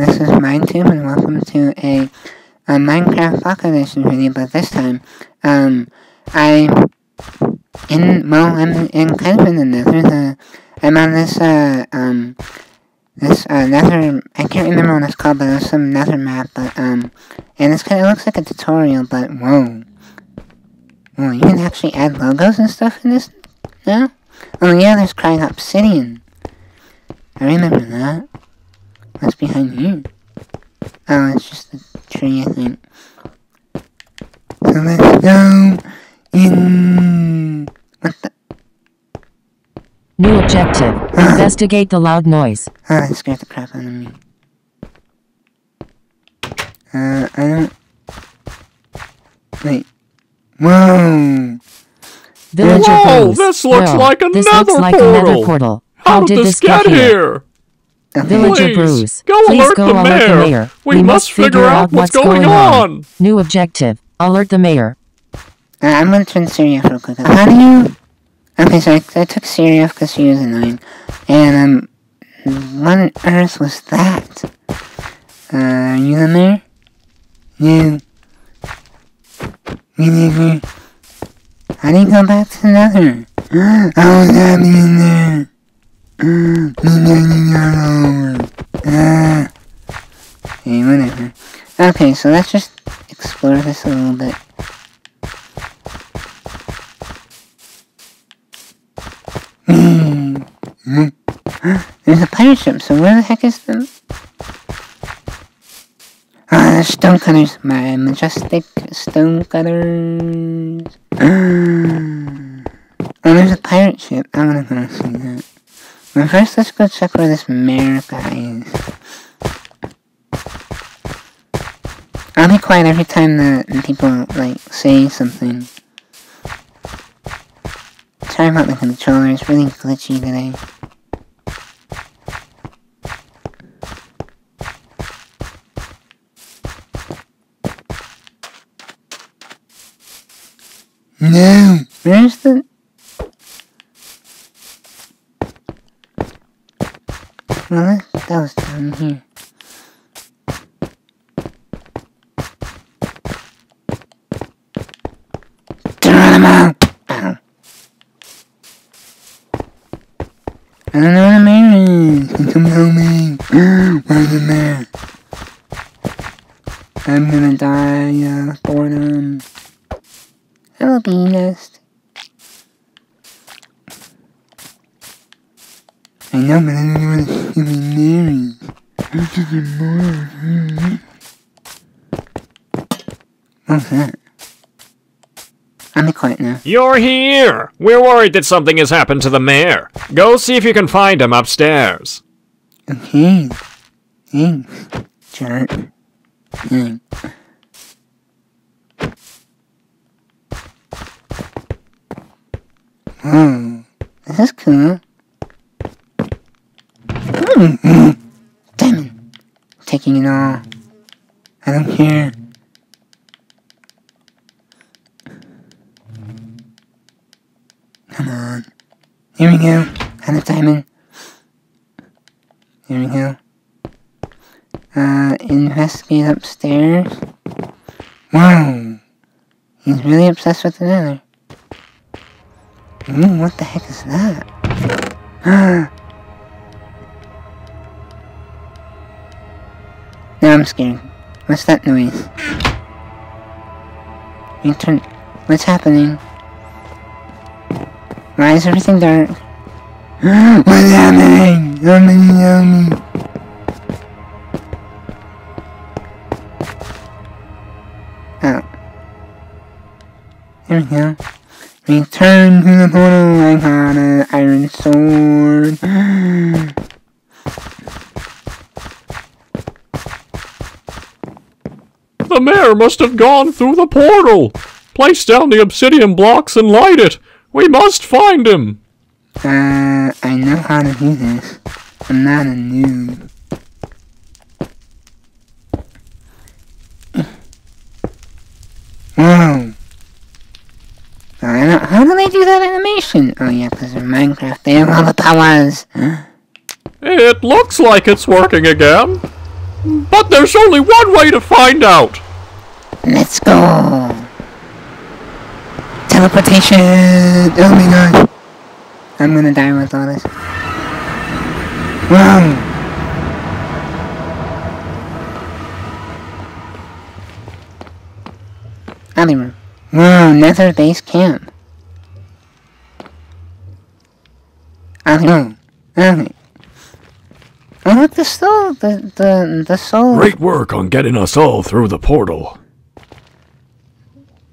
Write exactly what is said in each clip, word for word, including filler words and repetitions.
this is MindTube, and welcome to a, a Minecraft Pocket Edition video. But this time, um, I, in, well, I'm in kind of in the Nether, the, I'm on this, uh, um, this, uh, Nether, I can't remember what it's called, but it's some Nether map, but, um, and this kind of looks like a tutorial, but, whoa. Whoa, you can actually add logos and stuff in this now? Oh yeah, there's Crying Obsidian. I remember that. What's behind you? Oh, it's just the tree, I think. So let's go in... What the? New objective. Ah. Investigate the loud noise. Oh, that scared the crap out of me. Uh, I don't... Wait. Whoa! Village Whoa! This looks no, like a this nether looks like portal! A nether portal. How, How did, did this get, get here? here? Okay. Villager Brews, go please alert, go the, alert mayor. the mayor. We, we must, must figure out what's going, going on. on. New objective, alert the mayor. Uh, I'm going to turn Siri off real quick. How do you... Okay, so I, I took Siri off because she was annoying. And, um, what on earth was that? Uh, are you the mayor? Yeah. Me How do you go back to another? I was happy in there. Me getting out over. Hey, whatever. Okay, so let's just explore this a little bit. There's a pirate ship, so where the heck is them? Ah, the stonecutters. My majestic stonecutters. Oh, there's a pirate ship. I wanna go see that. But first, let's go check where this mayor guy is. I'll be quiet every time the, the people, like, say something. Sorry about the controller, it's really glitchy today. No! Where's the... Well, that was down here. Geronimo! Ow. I don't know where the mayor is. He comes home me. Where's the mayor? I'm gonna die uh, of boredom. Hello, bee nest. I know, but I don't know where the human mayor is. I'm just a moron. What's that? I'm quiet now. You're here! We're worried that something has happened to the mayor. Go see if you can find him upstairs. Okay. Thanks, jerk. Thanks. Oh, this is cool. Damn it. Taking it all. I don't care. Come on. Here we go. Had a diamond. Here we go. Uh, investigate upstairs. Wow. He's really obsessed with the nether. Ooh, what the heck is that? Now I'm scared. What's that noise? You turn. What's happening? Why is everything dark? What's happening? Yummy, yummy. Oh. There we go. Return to the portal, I got an iron sword. The mayor must have gone through the portal. Place down the obsidian blocks and light it. We must find him. Uh, I know how to do this. I'm not a noob. Wow. I don't, how do they do that animation? Oh yeah, because in Minecraft they have all the powers. It looks like it's working again. But there's only one way to find out! Let's go! Teleportation! Oh my god! I'm gonna die with all this. Wrong! Alley room. Wow, Nether base camp. Alley room. Alley. Oh, look, the soul, the, the, the soul. Great work on getting us all through the portal.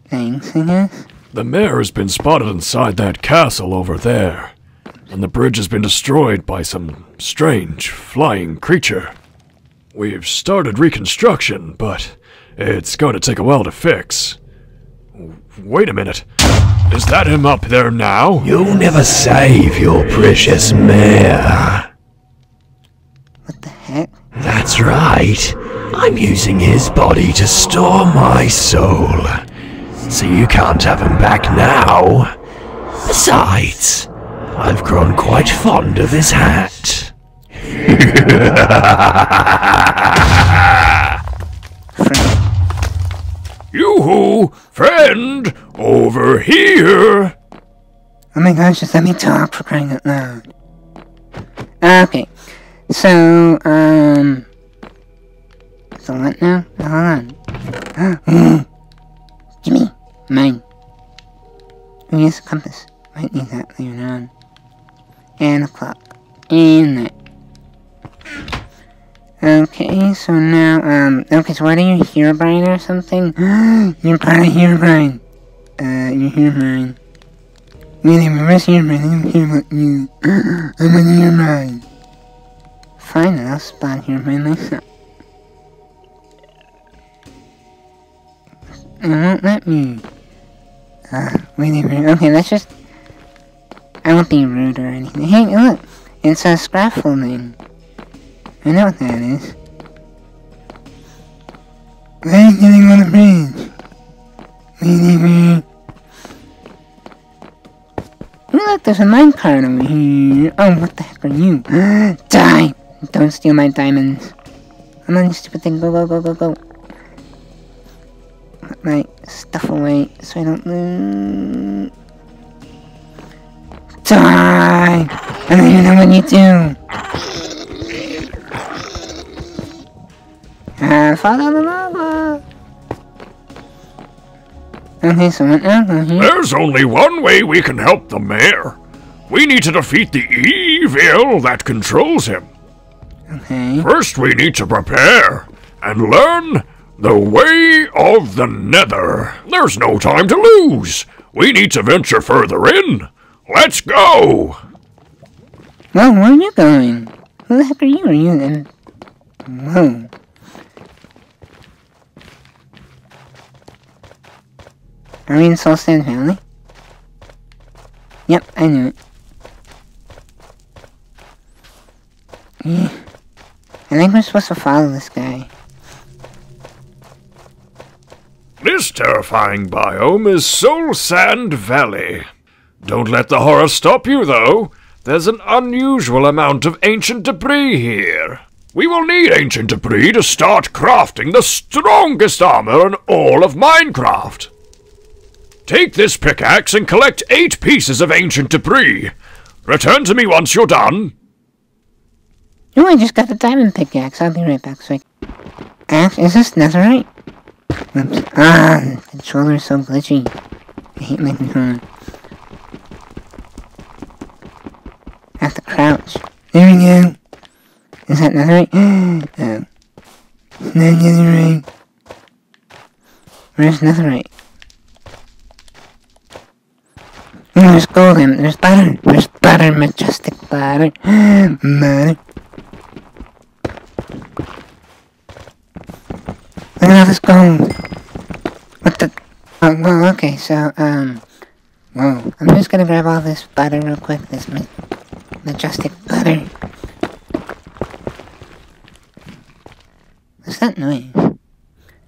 Thanks, I guess. The mare has been spotted inside that castle over there. And the bridge has been destroyed by some strange flying creature. We've started reconstruction, but it's going to take a while to fix. Wait a minute. Is that him up there now? You'll never save your precious mare. What the heck? That's right. I'm using his body to store my soul. So you can't have him back now. Besides, I've grown quite fond of his hat. Yoo-hoo! Friend! Over here! Oh my gosh, just let me talk for crying out loud. Okay. So, um... so what now? Hold on. Gimme! Mine. We use a compass. Might need that later on. And a clock. And that. Okay, so now, um, okay, so what are you, Herobrine or something? You're part of Herobrine. Uh, you're Herobrine. Wait a minute, where's Herobrine? I don't care about you. I'm a Herobrine. Fine, I'll spawn Herobrine myself. It won't let me. Uh, wait a minute, okay, let's just... I won't be rude or anything. Hey, look! It's a scaffolding. I know what that is. Why are you getting on the bridge? Wait a minute. Look, there's a minecart over here. Oh, what the heck are you? Die! Don't steal my diamonds. Come on, you stupid thing. Go, go, go, go, go. Put my stuff away so I don't lose. Die! I don't even know what you do. And follow the lava! Okay, so what now? Mm-hmm. There's only one way we can help the mayor. We need to defeat the evil that controls him. Okay. First, we need to prepare and learn the way of the Nether. There's no time to lose. We need to venture further in. Let's go! Well, where are you going? Who the heck are you? Are you in? Whoa. Are we in Soul Sand Valley? Yep, I knew it. I think we're supposed to follow this guy. This terrifying biome is Soul Sand Valley. Don't let the horror stop you, though. There's an unusual amount of ancient debris here. We will need ancient debris to start crafting the strongest armor in all of Minecraft. Take this pickaxe and collect eight pieces of ancient debris. Return to me once you're done. Oh, I just got the diamond pickaxe. I'll be right back. So I... Is this netherite? Oops. Ah, the controller is so glitchy. I hate my controller. I have to crouch. There we go. Is that netherite? No. It's not netherite. Where's netherite? There's gold and there's butter. There's butter, majestic butter. Butter. Look at all this gold. What the? Oh, well, okay, so, um... whoa. I'm just gonna grab all this butter real quick. This ma majestic butter. What's that noise?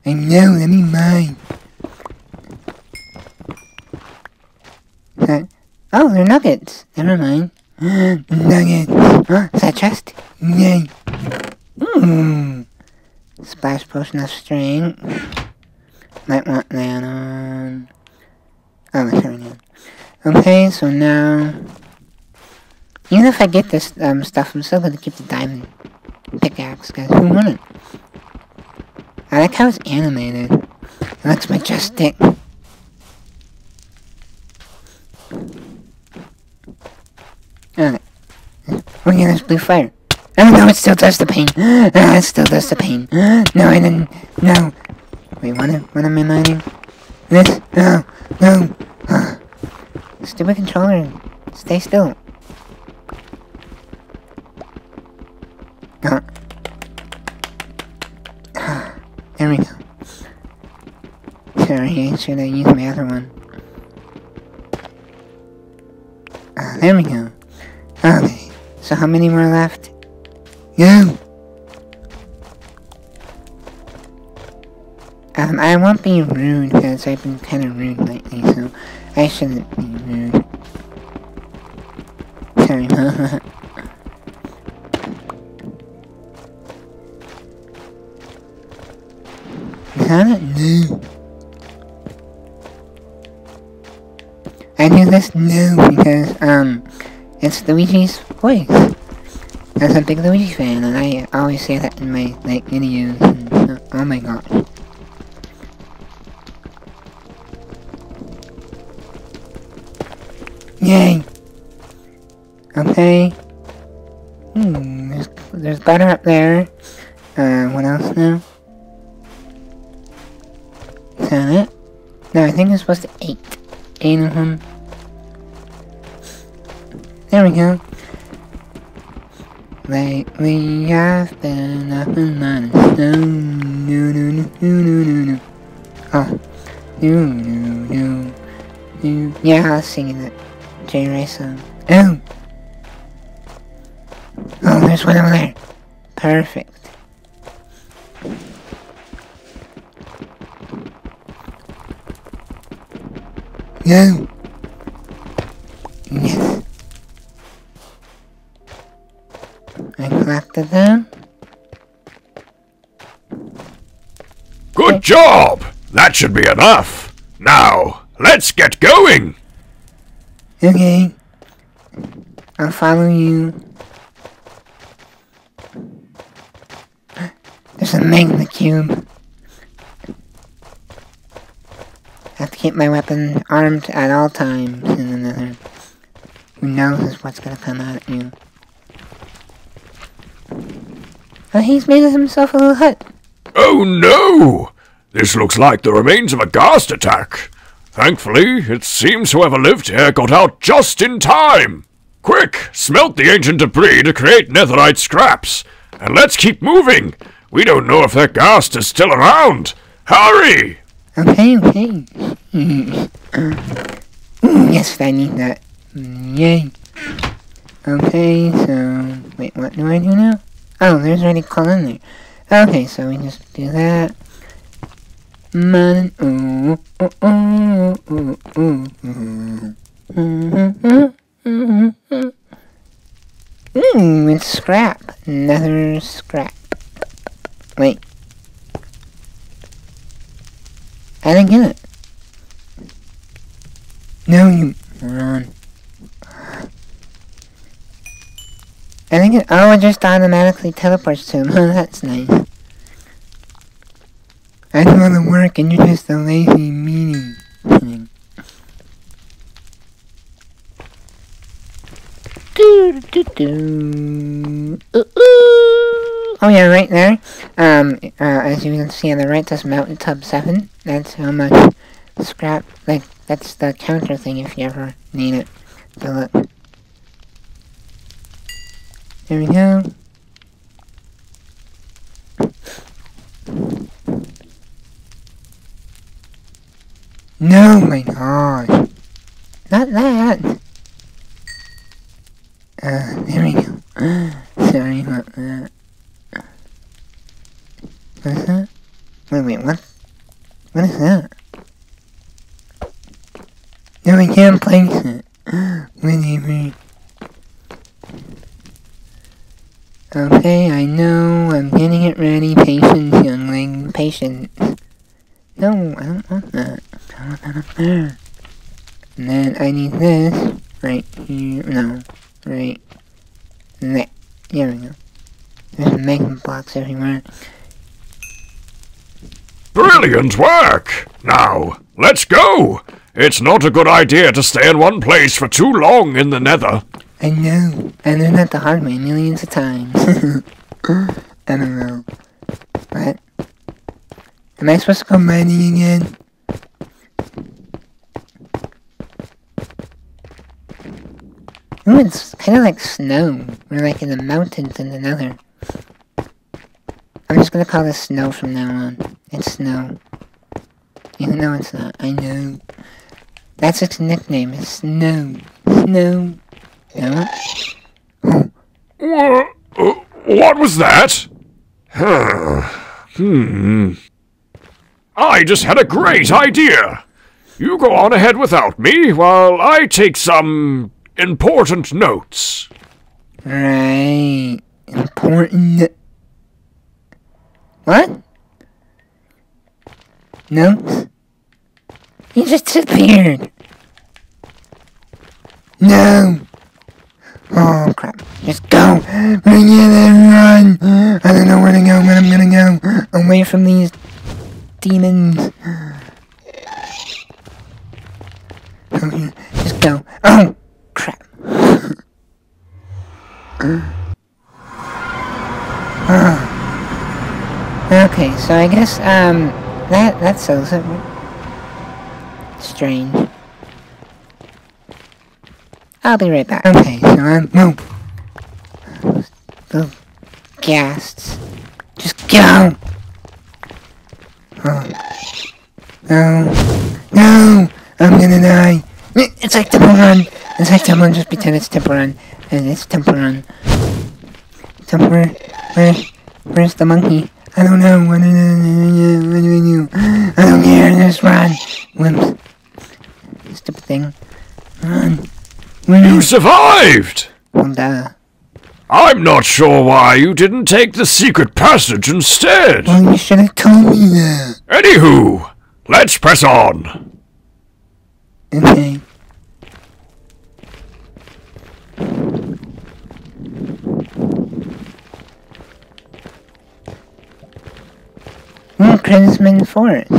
I know, let me mine. Oh, they're nuggets. Never mind. Nuggets. Is that a chest? Yay. Mmm. Splash potion of strength. Might want that on. Oh, it's already on. Okay, so now... Even if I get this um, stuff, I'm still going to keep the diamond pickaxe, guys. Who wouldn't? I like how it's animated. It looks majestic. Alright. Oh yeah, there's blue fire. Oh no, it still does the pain. Ah, it still does the pain. No, I didn't. No. Wait, what am, what am I mining? This? No. No. Ah. Stupid controller. Stay still. Ah. Ah. There we go. Sorry, should I use my other one? Ah, there we go. Okay, so how many more left? No! Um, I won't be rude, because I've been kind of rude lately, so I shouldn't be rude. Sorry, Mama. I don't know. I do this no because um it's Luigi's voice. That's a big Luigi fan and I always say that in my like videos and uh, oh my god. Yay. Okay. Hmm, there's there's butter up there. Uh what else now? It. No, I think it's supposed to eight. Eight of them. There we go. Lately I've been up and running. No, no, no, no, no, no, no. Oh. No, no, no, no. Yeah, I was singing that J. Ray song. Oh! Oh, there's one over there. Perfect. No! Yes. I collected them. Good okay. Job! That should be enough. Now, let's get going! Okay. I'll follow you. There's a magma cube. I have to keep my weapon armed at all times in the Nether. Who knows what's gonna come out at you. Oh, he's made himself a little hut. Oh no! This looks like the remains of a ghast attack. Thankfully, it seems whoever lived here got out just in time. Quick, smelt the ancient debris to create netherite scraps. And let's keep moving. We don't know if that ghast is still around. Hurry! Okay, okay. Ooh, yes, I need that. Yay. Okay, so... Wait, what do I do now? Oh, there's already coal in there. Okay, so we just do that. Man, ooh, ooh, ooh, ooh, ooh, ooh. Mm-hmm. Ooh, it's scrap. Another scrap. Wait. I didn't get it. No, you moron. I think it. Oh, it just automatically teleports to him. Oh, that's nice. I do all the work and you're just a lazy meanie thing. Do do do. Ooh, ooh. Oh yeah, right there, um, uh, as you can see on the right, that's Mountain Tub seven, that's how much scrap, like, that's the counter thing if you ever need it, so look. There we go. No, my gosh. Not that. Uh, there we go. Sorry about that. What is that? Wait, wait, what? What is that? No, we can't place it. Whatever. Okay, I know, I'm getting it ready. Patience, youngling, patience. No, I don't want that. I want that up there. And then I need this right here. No, right there. There we go. There's making blocks everywhere. Brilliant work! Now, let's go! It's not a good idea to stay in one place for too long in the Nether. I know. I learned that the hard way millions of times. I don't know. What? Am I supposed to go mining again? Ooh, it's kind of like snow. We're like in the mountains in the Nether. I'm just gonna call this snow from now on. It's snow. Even though it's not. I know. That's its nickname. It's snow. Snow. Yeah. What? What was that? Hmm. I just had a great idea. You go on ahead without me while I take some important notes. Right. Important. What? Notes? He just disappeared. No. Oh crap, just go! Run, run! I don't know where to go, but I'm gonna go away from these demons. Come here, just go. Oh crap. Oh. Okay, so I guess, um, that, that sells it. Strange. I'll be right back. Okay, so I'm... No! Those ghasts. Just go! Oh. No. No! I'm gonna die! It's like Temperun! It's like Temperun, just pretend it's Temperun. And it's Temperun. Temper... Where... Where's the monkey? I don't know. What do I do? What do I do? I don't care. Just run! Wimps. Stupid thing. Run. You survived! Well, I'm not sure why you didn't take the secret passage instead. Well, you should have told me that. Anywho, let's press on. Okay. Hmm, Crimson Forest.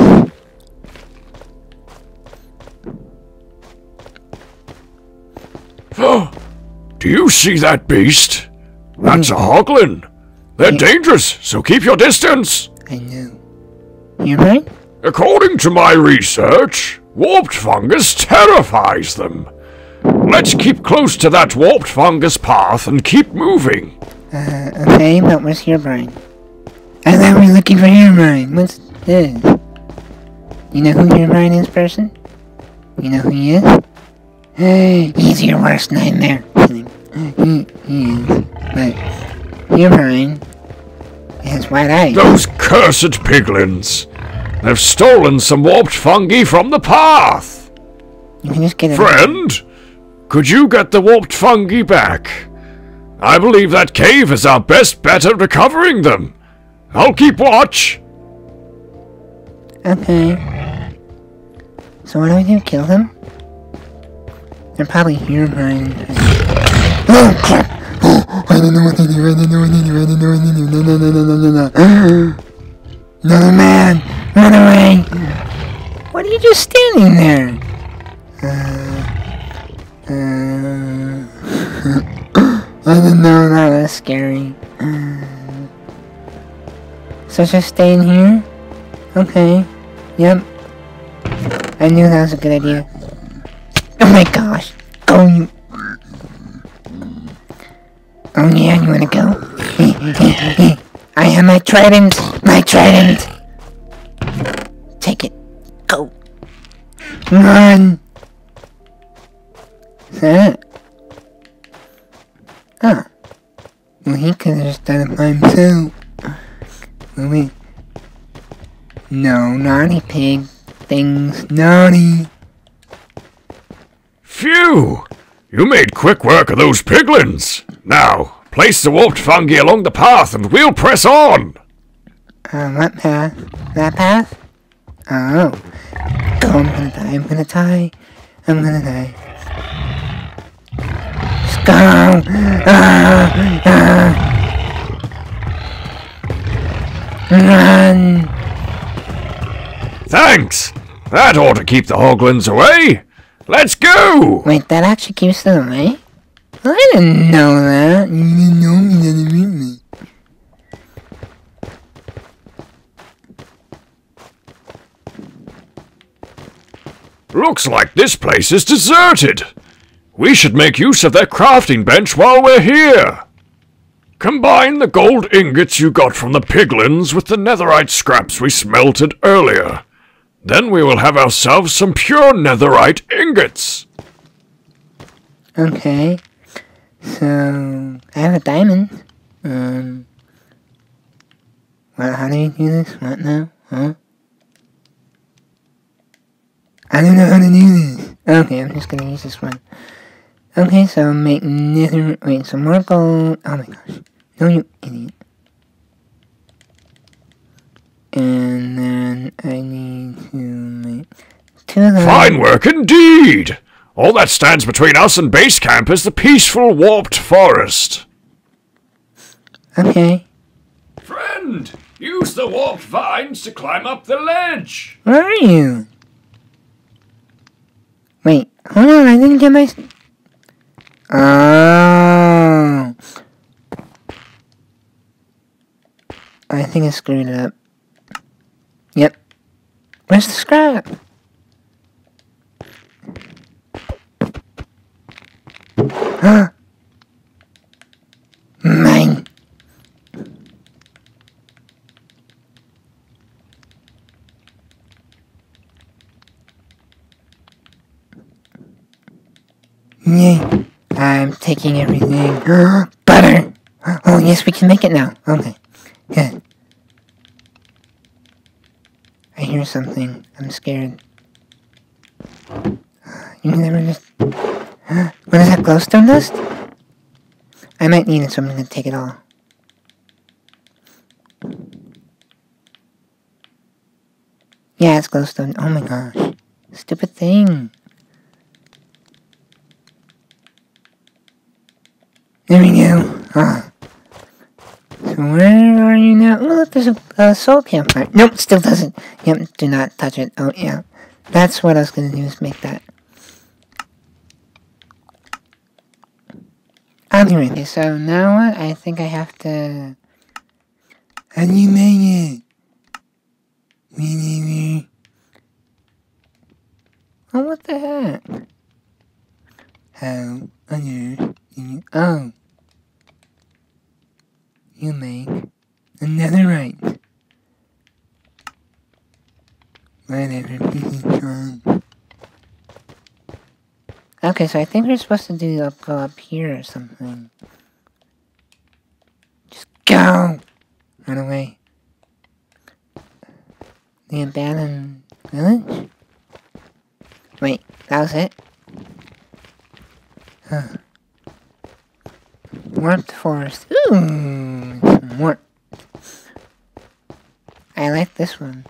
Do you see that beast? That's a hoglin. They're dangerous, so keep your distance. I know. You right? According to my research, warped fungus terrifies them. Let's keep close to that warped fungus path and keep moving. Uh, okay, but where's your brain? I thought we were looking for your brain. What's this? You know who your brain is, person? You know who he is? He's your worst nightmare. He, he is, but your brain has white eyes. Those cursed piglins! They've stolen some warped fungi from the path! You can just get it. Friend, out. Could you get the warped fungi back? I believe that cave is our best bet at recovering them. I'll keep watch! Okay. So what do we do? Kill them? They're probably your brain. Oh crap! Oh, I don't know what to do, I don't know what to do, I don't know what to do, no, no, no, no, no, no, another man! Run away! What are you just standing there? Uh, uh, I didn't know that was scary. Uh, so just stay in here? Okay. Yep. I knew that was a good idea. Oh my gosh! Go you! Oh yeah, you wanna go? Hey, hey, hey. I have my trident! My trident! Take it. Go! Run! Is that it? Huh. Well, he could've just done it by himself. Well, wait. No, naughty pig. Things naughty. Phew! You made quick work of those piglins! Now, Place the warped fungi along the path and we'll press on! Um, what path? That path? Oh. Oh, I'm gonna die, I'm gonna die, I'm gonna die. Let's go! Ah, ah. Run! Thanks! That ought to keep the hoglins away! Let's go! Wait, that actually keeps them away? I didn't know that. You didn't know me, you didn't read me. Looks like this place is deserted. We should make use of that crafting bench while we're here. Combine the gold ingots you got from the piglins with the netherite scraps we smelted earlier. Then we will have ourselves some pure netherite ingots. Okay. So, I have a diamond. Um, well, how do you do this? What now? Huh? I don't know how to do this. Okay, I'm just gonna use this one. Okay, so make nether. Wait, some more gold. Oh my gosh. No, you idiot. And then I need to make two of those. Fine work indeed! All that stands between us and base camp is the peaceful warped forest. Okay. Friend, use the warped vines to climb up the ledge. Where are you? Wait, hold on, I didn't get my... Oh. I think I screwed it up. Yep. Where's the scrap? Huh? Mine. Yeah, I'm taking everything. Butter. Oh yes, we can make it now. Okay, good. I hear something. I'm scared. You never just. What is that, glowstone dust? I might need it, so I'm going to take it all. Yeah, it's glowstone. Oh my gosh. Stupid thing. There we go. Ah. So where are you now? Oh, look, there's a, a soul campfire. Nope, still doesn't. Yep, do not touch it. Oh, yeah. That's what I was going to do, is make that. Okay, so now what? I think I have to... How do you make it? Oh, what the heck? How on earth do you... Oh. You make a netherite. Whatever. Okay, so I think we're supposed to do up, go up here or something. Just go! Run away. The abandoned village? Wait, that was it? Huh. Warped forest. Ooh! Some warp. I like this one.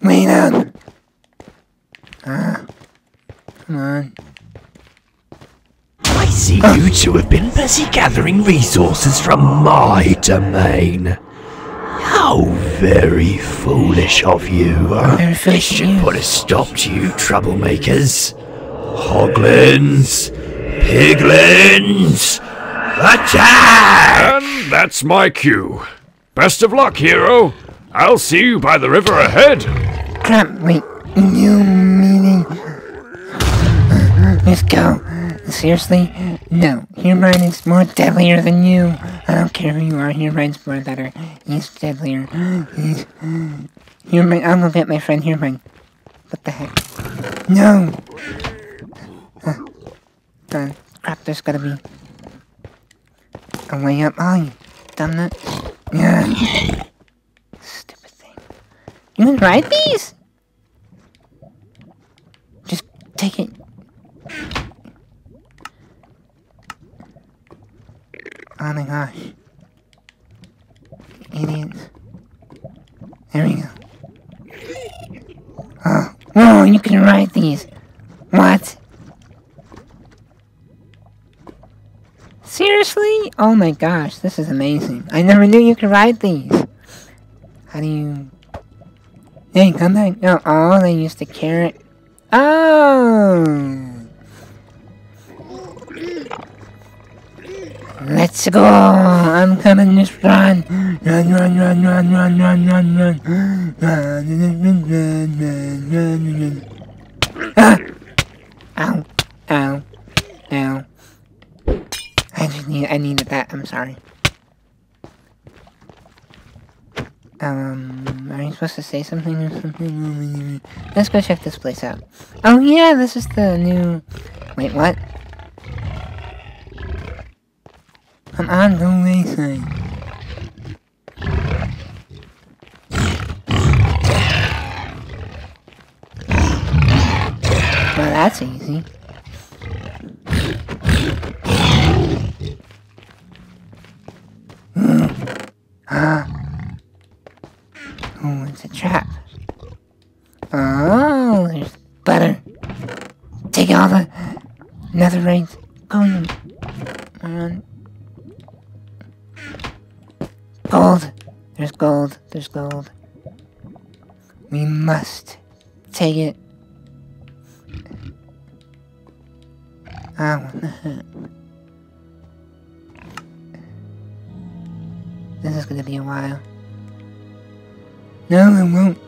Wait up! Ah, come on. I see oh. You two have been busy gathering resources from my domain. How very foolish of you. Very foolish. This should put a stop to you troublemakers. Hoglins! Piglins! Attack! And that's my cue. Best of luck, hero. I'll see you by the river ahead. Crap, wait, you meaning... Let's go. Seriously? No, Humorine is more deadlier than you. I don't care who you are, Humorine's more better. He's deadlier. He's... Humorine, I'll go get my friend Humorine. What the heck? No! Uh, uh, crap, there's gotta be... a way up. Oh, you dumb nut. Yeah. Stupid thing. You can ride these? Just take it. Oh my gosh. Idiots. There we go. Oh, whoa, you can ride these. What? Seriously? Oh my gosh, this is amazing. I never knew you could ride these. How do you... Hey, come back. No, oh, they used the carrot. Oh! Let's go! I'm coming, just run! Run, run, run, run, run, run, run, run! Run, run, run, run, run, run, ah! Ow, ow, ow. I just need, I needed that, I'm sorry. Um, are you supposed to say something or something? Let's go check this place out. Oh yeah, this is the new... Wait, what? I'm on the way thing. Well, that's easy. Mm. Ah. Oh, it's a trap. Oh, there's butter. Take all the netherite. Go on. Gold! There's gold. There's gold. We must take it. Ah, what the heck? This is gonna be a while. No, it won't.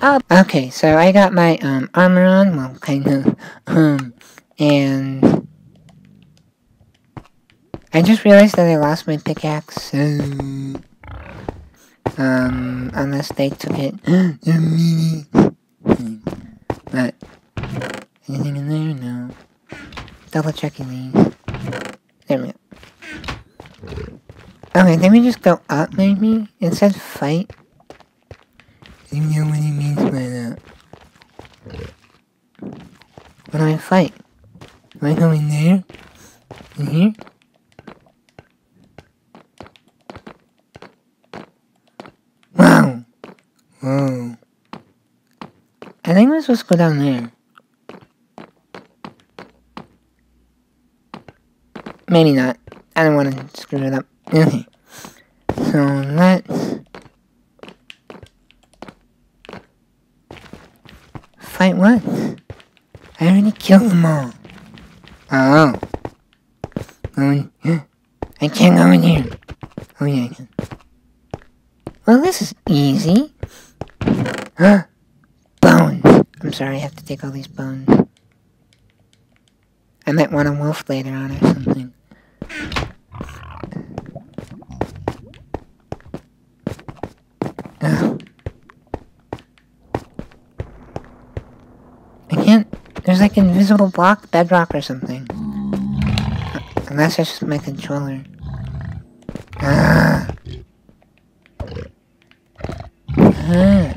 Oh, okay, so I got my um, armor on. Well, kind of. Um, and... I just realized that I lost my pickaxe, um, um unless they took it. But, anything in there? No. Double checking these. There we go. Okay, then we just go up, maybe? It says fight. I don't know what he means by that. What do I fight? Am I going there? In here? Whoa. I think we're supposed to go down there. Maybe not. I don't want to screw it up. Okay. So let's... Fight what? I already killed them all. Oh. Um, I can't go in here. Oh yeah, I can. Well, this is easy. Huh? Bones! I'm sorry, I have to take all these bones. I might want a wolf later on or something. Ugh. I can't... There's like an invisible block, bedrock or something. Uh, unless that's just my controller. Ah. Ah.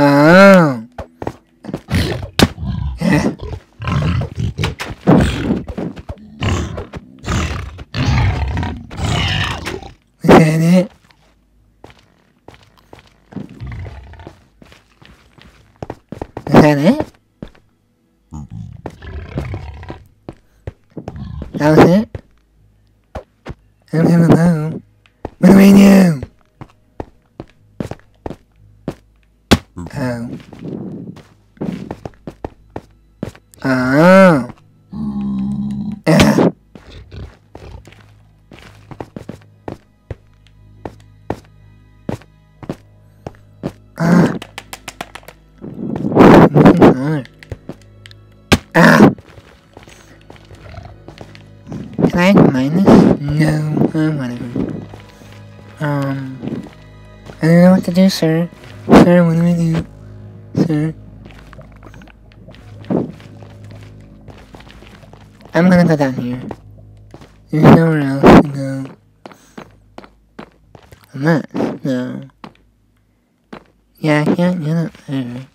Oh. Yeah. Is that it? Is that it? That was it? I don't have a bow. What do we do? Oh. Oh. Ugh. Ah. Ah. Can I mine this? No. Oh, whatever. Um. I don't know what to do, sir. Sir, what do we do? Sir? I'm gonna go down here. There's nowhere else to go. I'm not. No. Yeah, I can't get up there.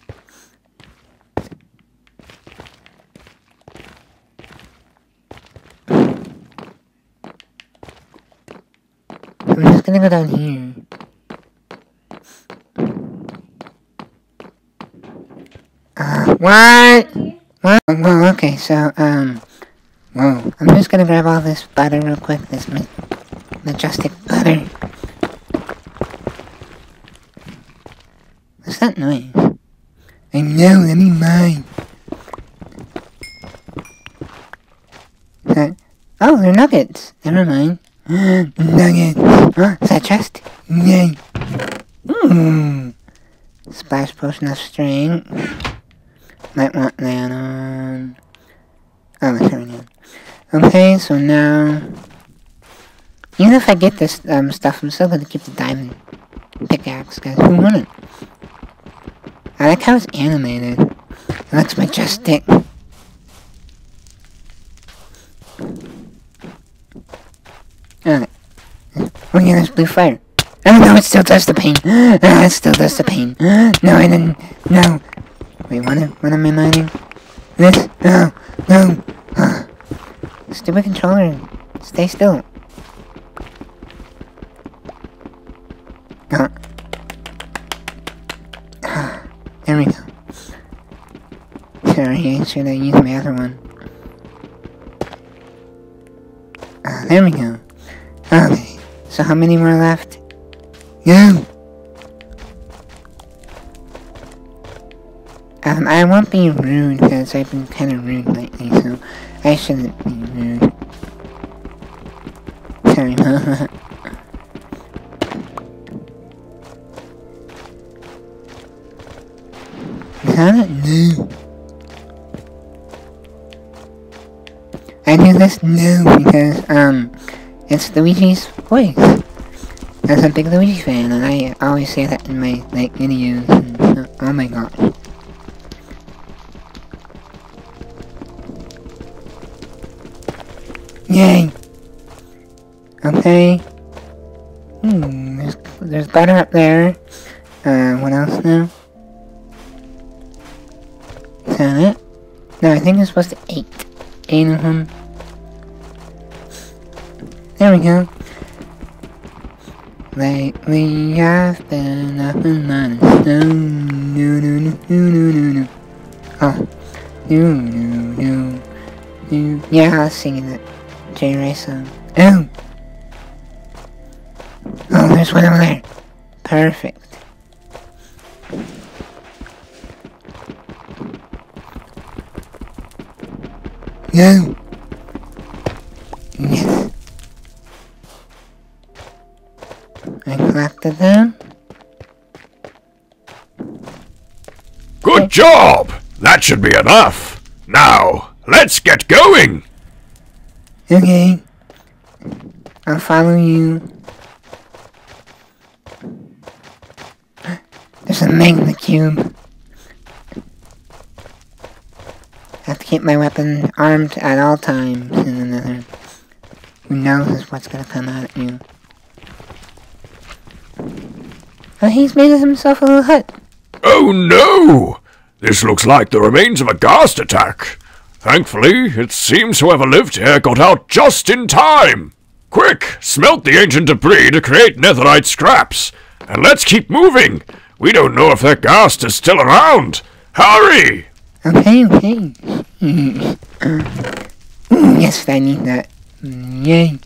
I'm just gonna go down here. Uh, what? What? Well, okay, so, um... whoa. I'm just gonna grab all this butter real quick. This ma majestic butter. What's that noise? I know, let me mine. That, oh, they're nuggets. Never mind. Nuggets. Huh? Is that a chest? Yay. Mmm. Splash potion of strength. Might want that on. Oh, let's have it on. Okay, so now... even if I get this um, stuff, I'm still going to keep the diamond pickaxe, guys. Who wouldn't? I like how it's animated. It looks majestic. Okay. Oh yeah, there's blue fire. Oh no, it still does the pain. Oh, it still does the pain. No, I didn't. No. Wait, what am, what am I mining? This? No. No. Oh. Stupid controller. Stay still. Oh. Oh. There we go. Sorry, should I use my other one? Oh, there we go. Okay. So how many more left? No! Um, I won't be rude, because I've been kind of rude lately, so I shouldn't be rude. Sorry, Mama. Not new. I do this new because, um, it's Luigi's voice. I'm a big Luigi fan, and I always say that in my, like, videos, and, oh, oh my god. Yay! Okay. Hmm, there's, there's butter up there. Uh, what else now? Is that it? No, I think I'm supposed to eat. Eight of them. There we go. Lately I've been up in my stone. No, no, no, no, no, no, no. Oh. No, no, no, no. Yeah, I was singing that J. Ray song. Oh! Oh, there's one over there. Perfect. No! Yes. I collected them. Good job! That should be enough. Now, let's get going! Okay. I'll follow you. There's a magma cube. I have to keep my weapon armed at all times in the Nether. Who knows what's gonna come out at you. Oh, he's made himself a little hut. Oh no! This looks like the remains of a ghast attack. Thankfully, it seems whoever lived here got out just in time. Quick, smelt the ancient debris to create netherite scraps. And let's keep moving. We don't know if that ghast is still around. Hurry! Okay, okay. Mm, yes, I need that. Yay.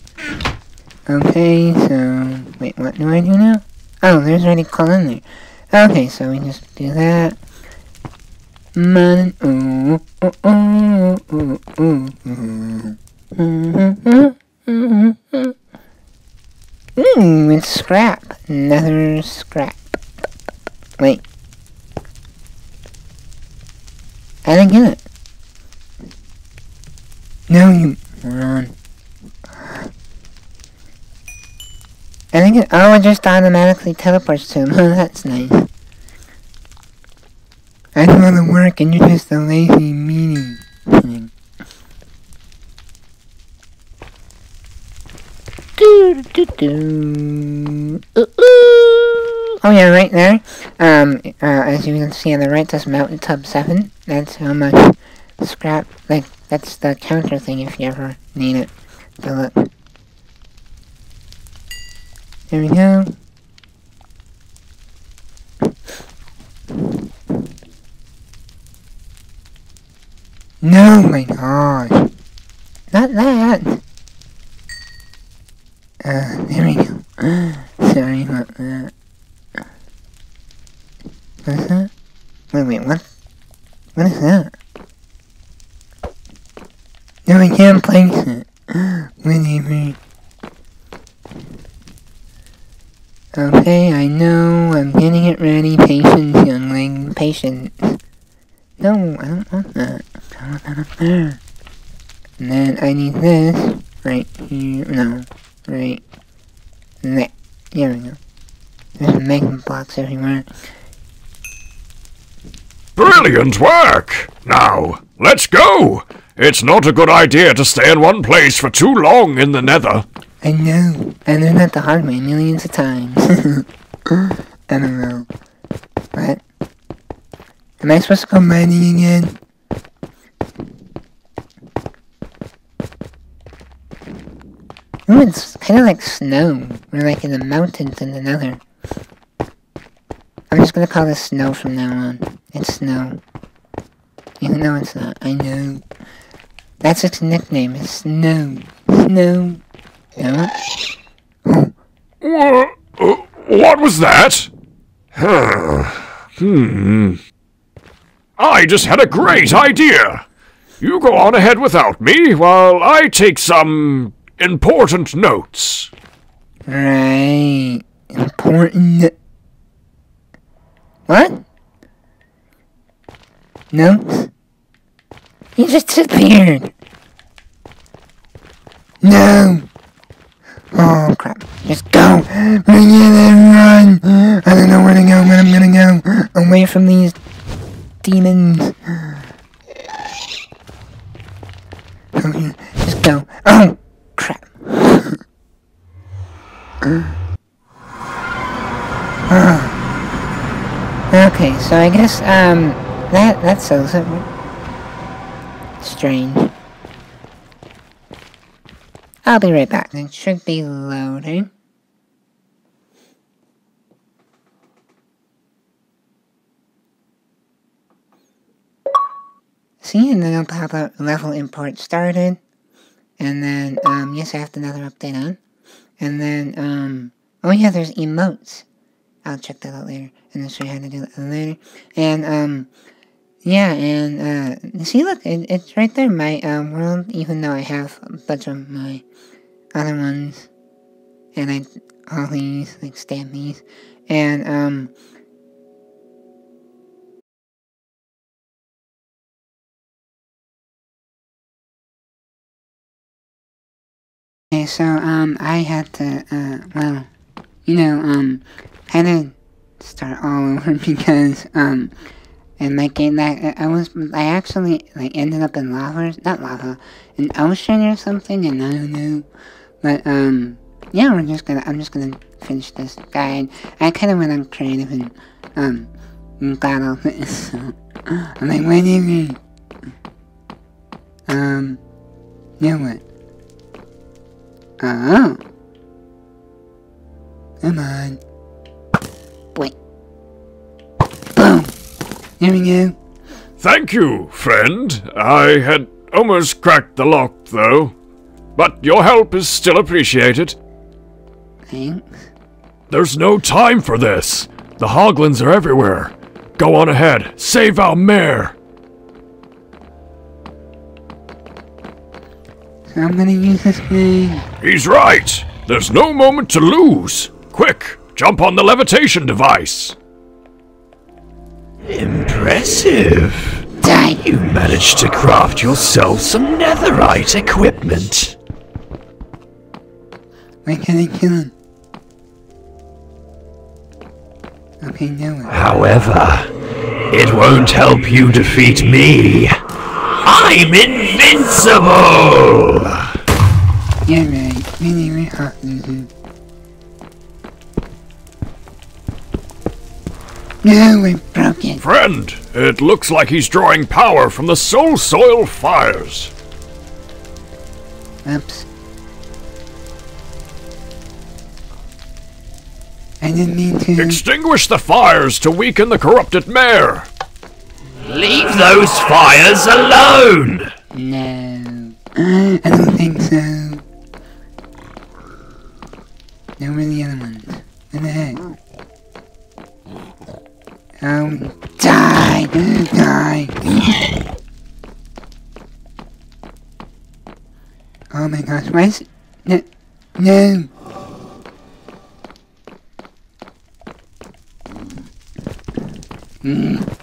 Okay, so... wait, what do I do now? Oh, there's already coal in there. Okay, so we just do that. Man, oh, oh, oh, oh, oh, oh, oh. Mmm, it's scrap. Another scrap. Wait. I didn't get it. No, you moron. I didn't get- oh, it just automatically teleports to him. Oh, that's nice. I do all the work and you're just a lazy meanie. Do do do. Oh yeah, right there. Um, uh, as you can see on the right, that's Mountain Tub Seven. That's how much scrap. Like that's the counter thing if you ever need it to look. There we go. No, my gosh. Not that. Uh, there we go. Sorry about that. What is that? Wait, wait, what? What is that? No, we can't place it. What do you mean? Okay, I know. I'm getting it ready. Patience, youngling. Patience. No, I don't want that. I want that up there. And then I need this right here. No, right there. There we go. There's making blocks everywhere. Brilliant work! Now, let's go! It's not a good idea to stay in one place for too long in the Nether. I know. I learned that the hard way millions of times. I don't know. What? Am I supposed to go mining again? Ooh, it's kind of like snow. We're like in the mountains in the Nether. I'm just gonna call this snow from now on. It's snow. Even though it's not. I know. That's its nickname. It's snow. Snow. No. What? What was that? Hmm. I just had a great idea. You go on ahead without me while I take some important notes. Right. Important. What? Notes? He just disappeared. No. Oh crap, just go! Run, run! I don't know where to go, but I'm gonna go away from these demons. Okay, just go. Oh crap. Oh. Okay, so I guess um that that sounds strange. I'll be right back. It should be loading. See, and then it'll pop up level import started. And then, um, yes, I have another update on. And then, um, oh yeah, there's emotes. I'll check that out later. And I'll show you how to do that later. And, um, yeah, and, uh, see, look, it, it's right there, my, uh, world, even though I have a bunch of my other ones, and I, all these, like, stamp these, and, um, okay, so, um, I had to, uh, well, you know, um, I had to start all over because, um, and my game, I, I was, I actually, like, ended up in lava, not lava, an ocean or something, and I don't know, but, um, yeah, we're just gonna, I'm just gonna finish this guide. I kind of went on creative and, um, and got all this, so, I'm like, what do you mean? Um, you know what? Oh. Come on. Wait. Boom! Here we go. Thank you, friend. I had almost cracked the lock, though. But your help is still appreciated. Thanks. There's no time for this. The hoglins are everywhere. Go on ahead. Save our mare. So I'm gonna use this thing. He's right. There's no moment to lose. Quick, jump on the levitation device. Impressive! Dang. You managed to craft yourself some netherite equipment. Why can't I kill him? Okay, no one. However, it won't help you defeat me. I'm invincible! Yeah, right. Really, really hot. No, we broke it. Friend, it looks like he's drawing power from the soul soil fires. Oops. I didn't mean to. Extinguish the fires to weaken the corrupted mayor. Leave those fires alone. No, I don't think so. Now where are the other ones? Where the heck? Um, die, die. Oh my gosh, why is it? No, no. Mm.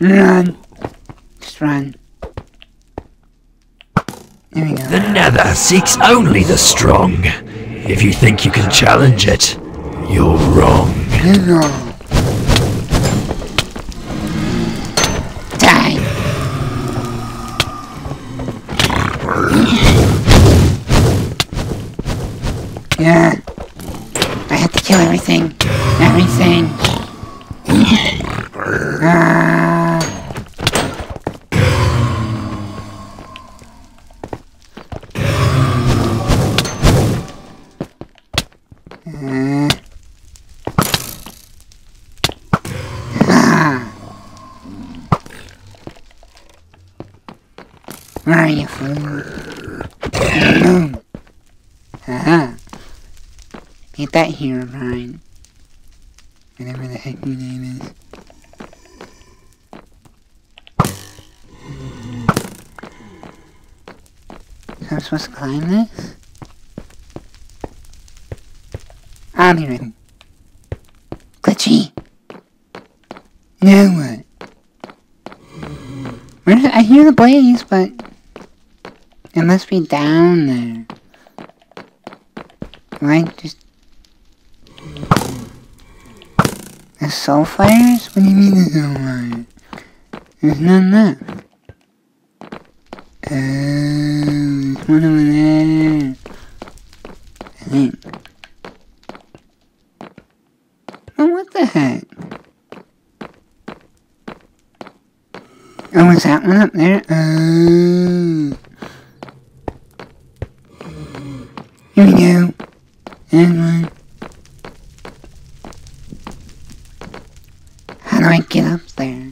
Run, just run. There we go. The Nether seeks only the strong. If you think you can challenge it, you're wrong. You're wrong. Yeah, I have to kill everything, everything. Ah. Uh. Ah. Where are you, fool? Boom. Aha. Get that hero mine. Whatever the heck your name is. So I'm supposed to climb this? I'll be right. Glitchy! Now what? Where did I hear the blaze, but it must be down there. Right, just the soul fires? What do you mean there's no fire? There's none left. Oh, there's one over there. I think. Oh, what the heck? Oh, was that one up there? Oh. Here we go. There's one. How do I get up there?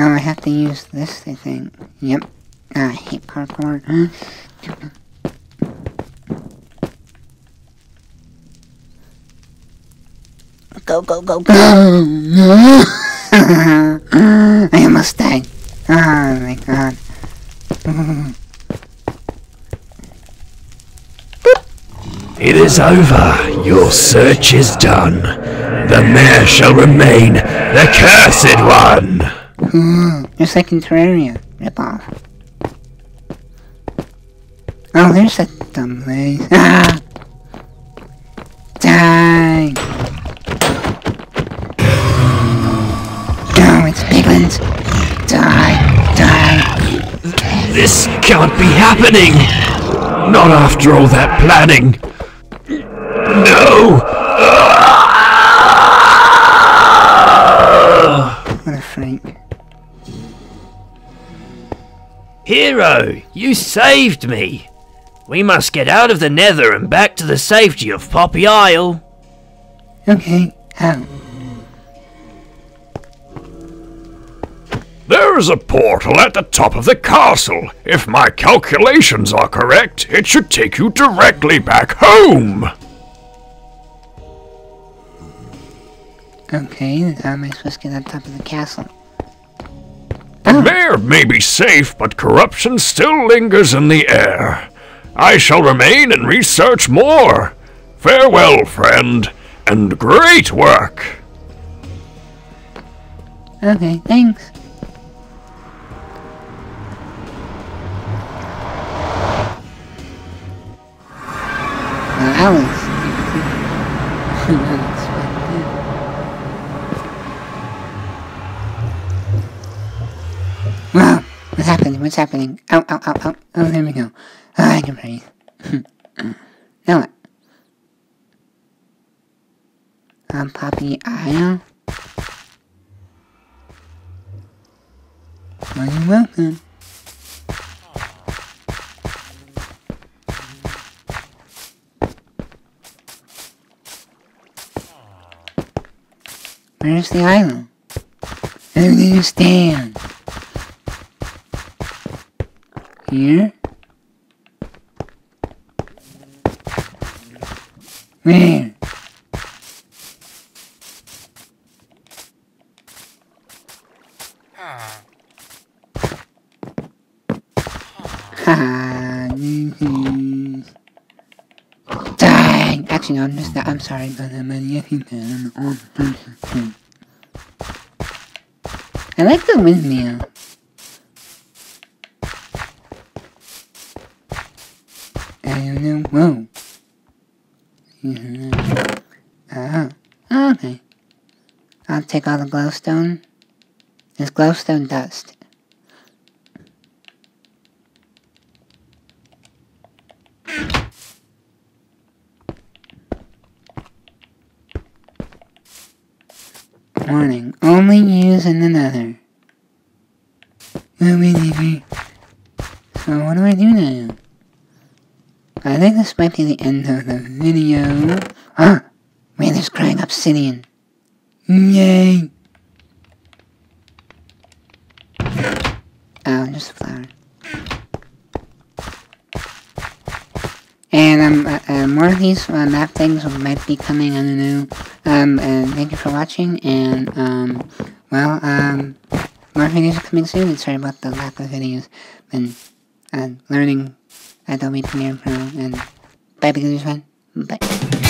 Oh, I have to use this, I think. Yep. Oh, I hate parkour. Go, go, go, go! Oh, no! I almost died. Oh my god. It is over. Your search is done. The mayor shall remain the cursed one! Hmm, just like in Terraria. Rip off. Oh, there's that dumb place. Ah! Die! No, it's piglins! Die! Die! This can't be happening! Not after all that planning! No! Hero, you saved me! We must get out of the Nether and back to the safety of Poppy Isle. Okay, how? There is a portal at the top of the castle. If my calculations are correct, it should take you directly back home. Okay, then how am I supposed to get on top of the castle? The mayor may be safe, but corruption still lingers in the air. I shall remain and research more. Farewell, friend, and great work. Okay, thanks. Well, Alice. Wow, what's happening? What's happening? Ow, ow, ow, ow. Oh, there we go. Ah, I can breathe. Now what? Um, Poppy Isle? Well, you're welcome. Where's the island? I don't understand. Here? Where? Ha, dang! Actually, no, I'm just that. I'm sorry, but I'm an yucky man. I'm an old person. I like the windmill. I don't know. Whoa. Uh-huh. Oh, okay. I'll take all the glowstone. There's glowstone dust. Warning, only use in the Nether. So what do I do now? I think this might be the end of the video. Ah! Man, there's Crying Obsidian. Yay! Oh, just a flower. And um, uh, uh, more of these uh, map things might be coming, I don't know. Um, and thank you for watching, and um, well, um, more videos are coming soon, and sorry about the lack of videos. Been uh, learning Adobe Premiere Pro, and bye, piglin. Bye.